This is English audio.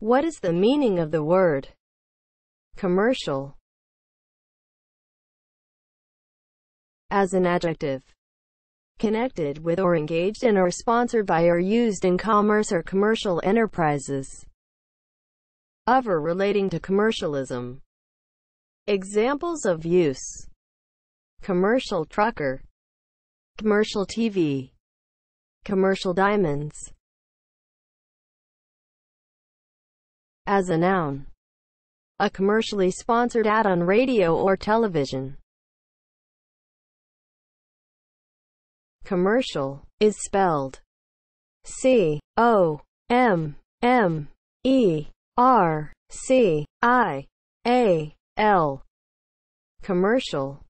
What is the meaning of the word commercial as an adjective? Connected with or engaged in or sponsored by or used in commerce or commercial enterprises of or relating to commercialism. Examples of use: commercial trucker, commercial TV, commercial diamonds. As a noun, a commercially sponsored ad on radio or television. Commercial is spelled C-O-M-M-E-R-C-I-A-L. Commercial